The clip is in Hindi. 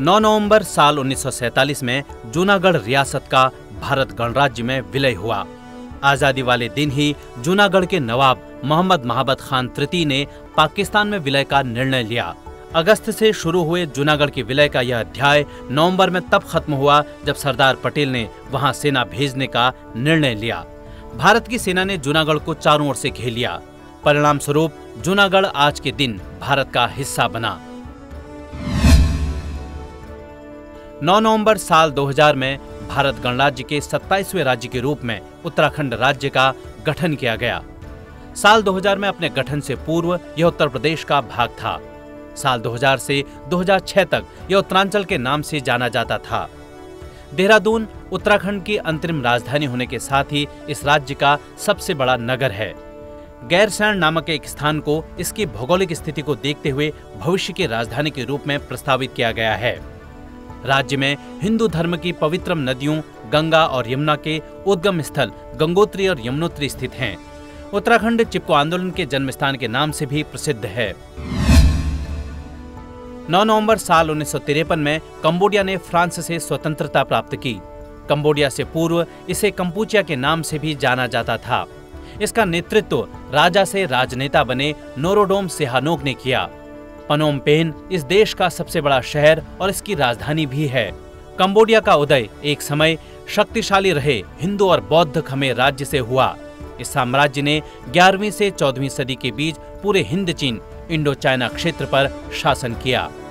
9 नवंबर साल 1947 में जूनागढ़ रियासत का भारत गणराज्य में विलय हुआ। आज़ादी वाले दिन ही जूनागढ़ के नवाब मोहम्मद महाबत खान तृतीय ने पाकिस्तान में विलय का निर्णय लिया। अगस्त से शुरू हुए जूनागढ़ के विलय का यह अध्याय नवंबर में तब खत्म हुआ जब सरदार पटेल ने वहां सेना भेजने का निर्णय लिया। भारत की सेना ने जूनागढ़ को चारों ओर से घेर लिया। परिणाम स्वरूप जूनागढ़ आज के दिन भारत का हिस्सा बना। 9 नवंबर साल 2000 में भारत गणराज्य के 27वें राज्य के रूप में उत्तराखंड राज्य का गठन किया गया। साल 2000 में अपने गठन से पूर्व यह उत्तर प्रदेश का भाग था। साल 2000 से 2006 तक यह उत्तरांचल के नाम से जाना जाता था। देहरादून उत्तराखंड की अंतरिम राजधानी होने के साथ ही इस राज्य का सबसे बड़ा नगर है। गैरसैण नामक एक स्थान को इसकी भौगोलिक स्थिति को देखते हुए भविष्य की राजधानी के रूप में प्रस्तावित किया गया है। राज्य में हिंदू धर्म की पवित्रम नदियों गंगा और यमुना के उद्गम स्थल गंगोत्री और यमुनोत्री स्थित हैं। उत्तराखंड चिपको आंदोलन के जन्मस्थान के नाम से भी प्रसिद्ध है। 9 नवंबर साल 1953 में कंबोडिया ने फ्रांस से स्वतंत्रता प्राप्त की। कंबोडिया से पूर्व इसे कंपूचिया के नाम से भी जाना जाता था। इसका नेतृत्व राजा से राजनेता बने नोरोडोम सेहानोग ने किया। पनोमपेन इस देश का सबसे बड़ा शहर और इसकी राजधानी भी है। कंबोडिया का उदय एक समय शक्तिशाली रहे हिंदू और बौद्ध खमे राज्य से हुआ। इस साम्राज्य ने 11वीं से 14वीं सदी के बीच पूरे हिंद चीन इंडो चाइना क्षेत्र पर शासन किया।